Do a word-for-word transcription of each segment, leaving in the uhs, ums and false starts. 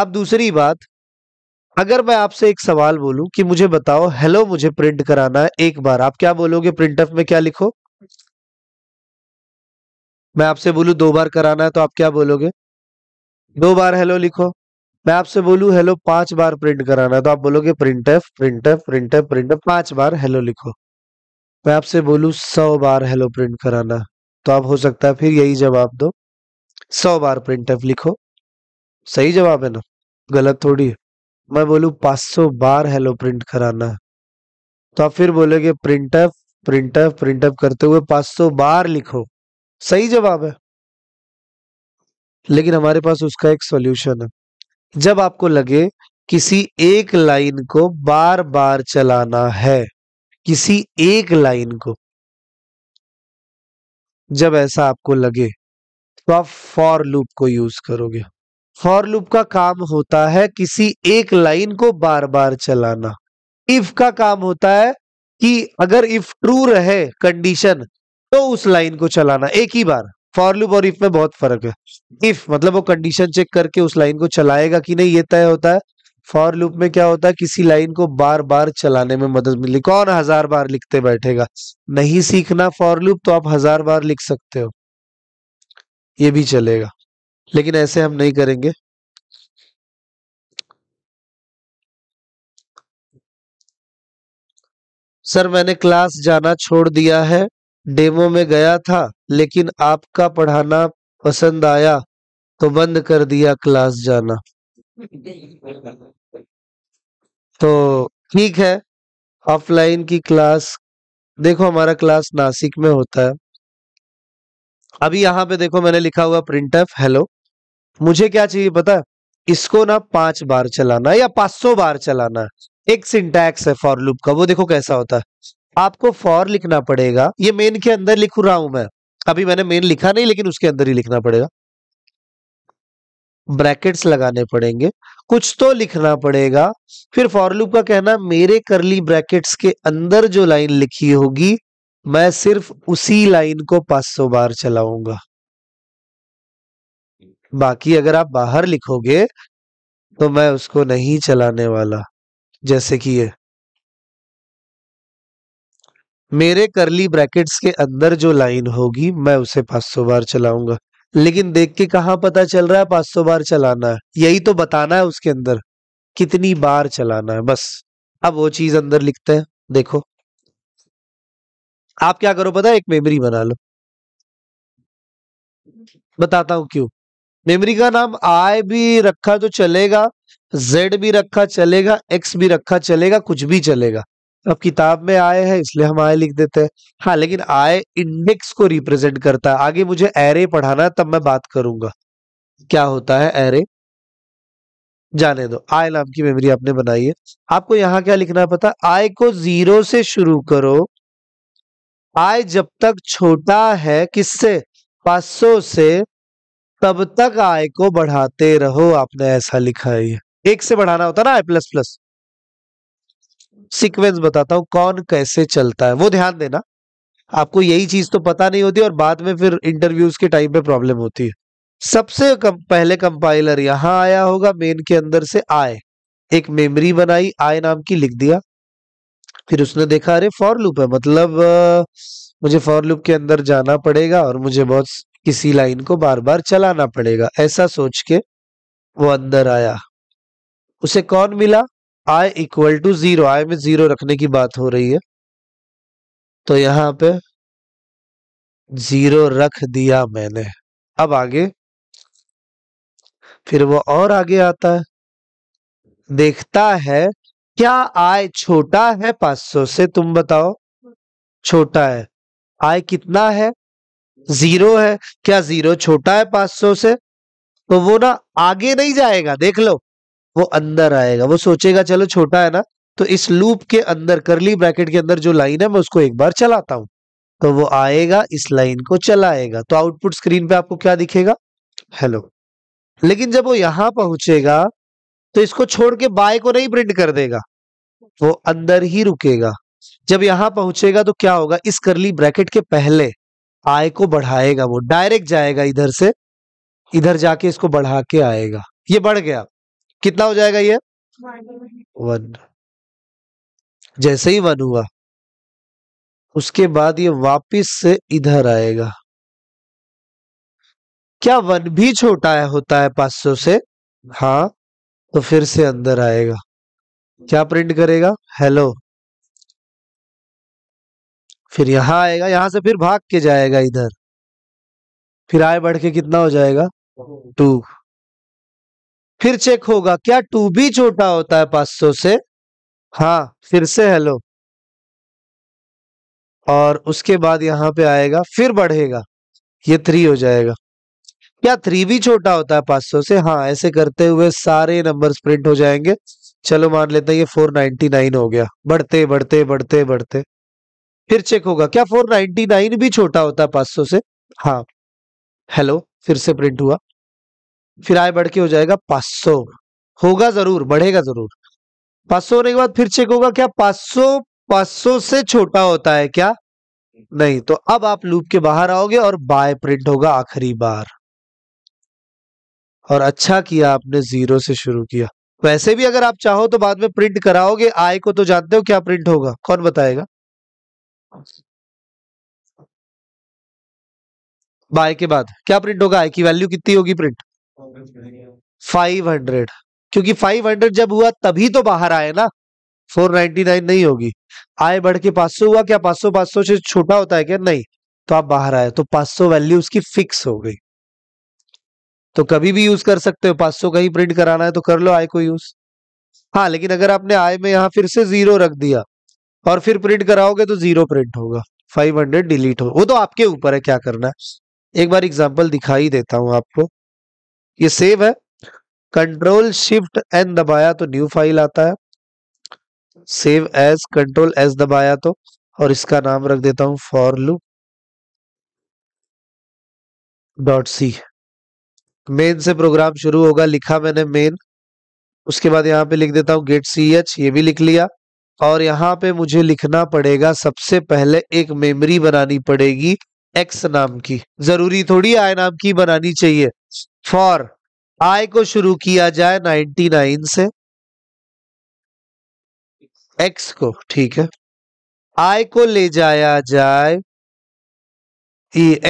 अब दूसरी बात, अगर मैं आपसे एक सवाल बोलूं कि मुझे बताओ हेलो मुझे प्रिंट कराना है एक बार, आप क्या बोलोगे? प्रिंटफ में क्या लिखो? मैं आपसे बोलूं दो बार कराना है तो आप क्या बोलोगे? दो बार हेलो लिखो। मैं आपसे बोलूं हेलो पांच बार प्रिंट कराना है तो आप बोलोगे प्रिंटफ प्रिंटफ प्रिंटफ प्रिंटफ पांच बार हेलो लिखो। मैं आपसे बोलूं सौ बार हेलो प्रिंट कराना तो आप हो सकता है फिर यही जवाब दो, सौ बार प्रिंटफ लिखो। सही जवाब है ना, गलत थोड़ी है। मैं बोलूं पाँच सौ बार हेलो प्रिंट कराना है तो आप फिर बोलोगे प्रिंटफ प्रिंटफ प्रिंटफ करते हुए पाँच सौ बार लिखो। सही जवाब है। लेकिन हमारे पास उसका एक सॉल्यूशन है। जब आपको लगे किसी एक लाइन को बार बार चलाना है, किसी एक लाइन को जब ऐसा आपको लगे तो आप फॉर लूप को यूज करोगे। फॉर लूप का काम होता है किसी एक लाइन को बार बार चलाना। इफ का काम होता है कि अगर इफ ट्रू रहे कंडीशन तो उस लाइन को चलाना एक ही बार। फॉर लूप और इफ में बहुत फर्क है। इफ मतलब वो कंडीशन चेक करके उस लाइन को चलाएगा कि नहीं ये तय होता है। फॉर लूप में क्या होता है, किसी लाइन को बार बार चलाने में मदद मिली। कौन हजार बार लिखते बैठेगा? नहीं सीखना फॉर लूप तो आप हजार बार लिख सकते हो, ये भी चलेगा। लेकिन ऐसे हम नहीं करेंगे। सर मैंने क्लास जाना छोड़ दिया है, डेमो में गया था लेकिन आपका पढ़ाना पसंद आया तो बंद कर दिया क्लास जाना। तो ठीक है, ऑफलाइन की क्लास देखो, हमारा क्लास नासिक में होता है। अभी यहाँ पे देखो मैंने लिखा हुआ प्रिंटफ हेलो। मुझे क्या चाहिए पता है? इसको ना पांच बार चलाना या पाँच सौ बार चलाना। एक सिंटैक्स है फॉर लूप का, वो देखो कैसा होता है। आपको फॉर लिखना पड़ेगा, ये मेन के अंदर लिख रहा हूं मैं, अभी मैंने मेन लिखा नहीं लेकिन उसके अंदर ही लिखना पड़ेगा। ब्रैकेट्स लगाने पड़ेंगे, कुछ तो लिखना पड़ेगा। फिर फॉर लूप का कहना मेरे करली ब्रैकेट्स के अंदर जो लाइन लिखी होगी मैं सिर्फ उसी लाइन को पाँच सौ बार चलाऊंगा। बाकी अगर आप बाहर लिखोगे तो मैं उसको नहीं चलाने वाला। जैसे कि ये मेरे करली ब्रैकेट्स के अंदर जो लाइन होगी मैं उसे पाँच सौ बार चलाऊंगा। लेकिन देख के कहाँ पता चल रहा है पाँच सौ बार चलाना है? यही तो बताना है उसके अंदर कितनी बार चलाना है बस। अब वो चीज अंदर लिखते हैं। देखो आप क्या करो पता है, एक मेमोरी बना लो, बताता हूं क्यों। मेमोरी का नाम आई भी रखा तो चलेगा, जेड भी रखा चलेगा, एक्स भी रखा चलेगा, कुछ भी चलेगा। अब किताब में आए है इसलिए हम आए लिख देते हैं। हाँ लेकिन आए इंडेक्स को रिप्रेजेंट करता है। आगे मुझे एरे पढ़ाना है तब मैं बात करूंगा क्या होता है एरे। जाने दो, आए नाम की मेमोरी आपने बनाई है। आपको यहाँ क्या लिखना है पता? आए को जीरो से शुरू करो, आय जब तक छोटा है किससे? पाँच सौ से, तब तक आय को बढ़ाते रहो। आपने ऐसा लिखा है, एक से बढ़ाना होता ना आय प्लस प्लस। सीक्वेंस बताता हूं कौन कैसे चलता है, वो ध्यान देना। आपको यही चीज तो पता नहीं होती और बाद में फिर इंटरव्यूज के टाइम पे प्रॉब्लम होती है। सबसे कम, पहले कंपाइलर यहां आया होगा, मेन के अंदर से आय एक मेमोरी बनाई, आय नाम की लिख दिया। फिर उसने देखा अरे फॉर लूप है, मतलब आ, मुझे फॉर लूप के अंदर जाना पड़ेगा और मुझे बहुत किसी लाइन को बार बार चलाना पड़ेगा। ऐसा सोच के वो अंदर आया, उसे कौन मिला? I equal to zero. I में जीरो रखने की बात हो रही है तो यहाँ पे जीरो रख दिया मैंने। अब आगे फिर वो और आगे आता है, देखता है क्या आय छोटा है पाँच सौ से? तुम बताओ छोटा है, आय कितना है? जीरो है। क्या जीरो छोटा है पाँच सौ से? तो वो ना आगे नहीं जाएगा, देख लो वो अंदर आएगा। वो सोचेगा चलो छोटा है ना तो इस लूप के अंदर करली ब्रैकेट के अंदर जो लाइन है मैं उसको एक बार चलाता हूं। तो वो आएगा, इस लाइन को चलाएगा तो आउटपुट स्क्रीन पे आपको क्या दिखेगा? हेलो। लेकिन जब वो यहां पहुंचेगा तो इसको छोड़ के बाय को नहीं प्रिंट कर देगा, वो अंदर ही रुकेगा। जब यहां पहुंचेगा तो क्या होगा? इस करली ब्रैकेट के पहले आय को बढ़ाएगा, वो डायरेक्ट जाएगा इधर से, इधर जाके इसको बढ़ा के आएगा। ये बढ़ गया, कितना हो जाएगा ये वन। जैसे ही वन हुआ उसके बाद ये वापिस से इधर आएगा। क्या वन भी छोटा है होता है पांच सौ से? हाँ, तो फिर से अंदर आएगा। क्या प्रिंट करेगा? हेलो। फिर यहां आएगा, यहां से फिर भाग के जाएगा इधर। फिर आए बढ़ के कितना हो जाएगा? टू। फिर चेक होगा क्या टू भी छोटा होता है पांच सौ से? हाँ, फिर से हेलो। और उसके बाद यहाँ पे आएगा, फिर बढ़ेगा, ये थ्री हो जाएगा। क्या थ्री भी छोटा होता है पांच सौ से? हाँ। ऐसे करते हुए सारे नंबर्स प्रिंट हो जाएंगे। चलो मान लेते हैं ये फोर नाइनटी नाइन हो गया। बढ़ते बढ़ते बढ़ते बढ़ते फिर चेक होगा क्या फोर नाइनटी नाइन भी छोटा होता है पांच सौ से? हाँ, हेलो। फिर से प्रिंट हुआ। फिर आए बढ़ के हो जाएगा पांच सौ। होगा जरूर, बढ़ेगा जरूर। पांच सौ होने के बाद फिर चेक होगा क्या पांच सौ पांच सौ से छोटा होता है क्या? नहीं। तो अब आप लूप के बाहर आओगे और बाय प्रिंट होगा आखिरी बार। और अच्छा किया आपने जीरो से शुरू किया। वैसे भी अगर आप चाहो तो बाद में प्रिंट कराओगे आय को, तो जानते हो क्या प्रिंट होगा? कौन बताएगा? बाय के बाद क्या प्रिंट होगा? आय की वैल्यू कितनी होगी प्रिंट? Five hundred. क्योंकि फाइव हंड्रेड जब हुआ तभी तो बाहर आए ना, फोर नाइनटी नाइन नहीं होगी। आए बढ़ के पांच सौ हुआ, क्या पांच सौ पांच सौ से छोटा होता है क्या? नहीं, तो आप बाहर आए। तो पांच सौ वैल्यू उसकी फिक्स हो गई। तो कभी भी यूज कर सकते हो, पांच सौ का ही प्रिंट कराना है तो कर लो आय को यूज। हाँ, लेकिन अगर आपने आय में यहाँ फिर से जीरो रख दिया और फिर प्रिंट कराओगे तो जीरो प्रिंट होगा, फाइव हंड्रेड डिलीट हो। वो तो आपके ऊपर है क्या करना है। एक बार एग्जाम्पल दिखाई देता हूं आपको। ये सेव है, कंट्रोल शिफ्ट एन दबाया तो न्यू फाइल आता है, सेव एज, कंट्रोल एस दबाया तो, और इसका नाम रख देता हूं for loop dot C. Main से प्रोग्राम शुरू होगा, लिखा मैंने मेन। उसके बाद यहाँ पे लिख देता हूं गेट सी एच, ये भी लिख लिया। और यहाँ पे मुझे लिखना पड़ेगा सबसे पहले एक मेमोरी बनानी पड़ेगी एक्स नाम की। जरूरी थोड़ी आई नाम की बनानी चाहिए। फॉर आई को शुरू किया जाए नाइन्टी नाइन से, एक्स को, ठीक है, आई को ले जाया जाए,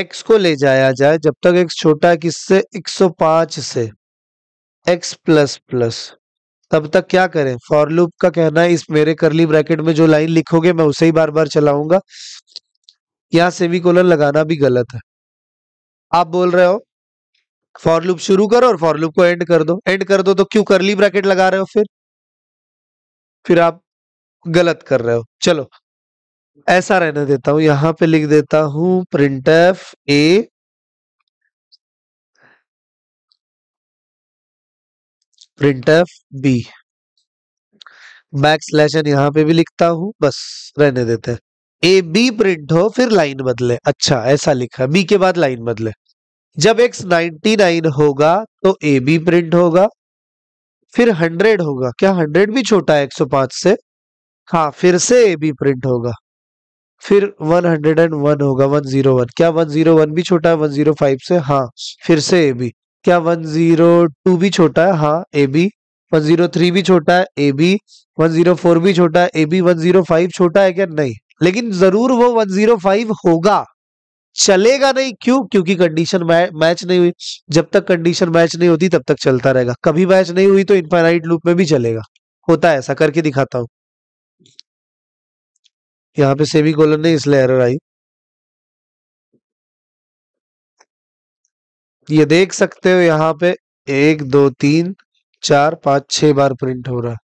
एक्स को ले जाया जाए जब तक एक्स छोटा है किससे? एक सौ पांच से, एक्स प्लस प्लस। तब तक क्या करें? फॉर लूप का कहना है। इस मेरे करली ब्रैकेट में जो लाइन लिखोगे मैं उसे ही बार बार चलाऊंगा। यहां सेमीकोलन लगाना भी गलत है। आप बोल रहे हो फॉर लूप शुरू करो और फॉर लूप को एंड कर दो, एंड कर दो तो क्यों करली ब्रैकेट लगा रहे हो? फिर फिर आप गलत कर रहे हो। चलो ऐसा रहने देता हूं। यहां पे लिख देता हूं printf A, printf B, back slash N यहां पे भी लिखता हूं, बस रहने देते हैं। ए बी प्रिंट हो, फिर लाइन बदले। अच्छा, ऐसा लिखा, बी के बाद लाइन बदले। जब एक्स नाइन्टी नाइन होगा तो ए बी प्रिंट होगा। फिर हंड्रेड होगा, क्या हंड्रेड भी छोटा है एक सौ पांच से? हाँ, फिर से ए बी प्रिंट होगा। फिर वन हंड्रेड वन होगा, वन हंड्रेड वन, क्या वन हंड्रेड वन भी छोटा है वन हंड्रेड फाइव से? हाँ, फिर से ए बी। क्या वन हंड्रेड टू भी छोटा है? हाँ, A B. One hundred three भी छोटा है? A B. One hundred four भी छोटा है? A B. One hundred five छोटा है क्या? नहीं, लेकिन जरूर वो वन हंड्रेड फाइव होगा। चलेगा नहीं, क्यों? क्योंकि कंडीशन मैच नहीं हुई। जब तक कंडीशन मैच नहीं होती तब तक चलता रहेगा। कभी मैच नहीं हुई तो इनफाइनाइट लूप में भी चलेगा। होता है ऐसा, करके दिखाता हूं। यहाँ पे सेमीकोलन नहीं, इसलिए एरर आई। ये देख सकते हो यहाँ पे एक दो तीन चार पांच छह बार प्रिंट हो रहा है।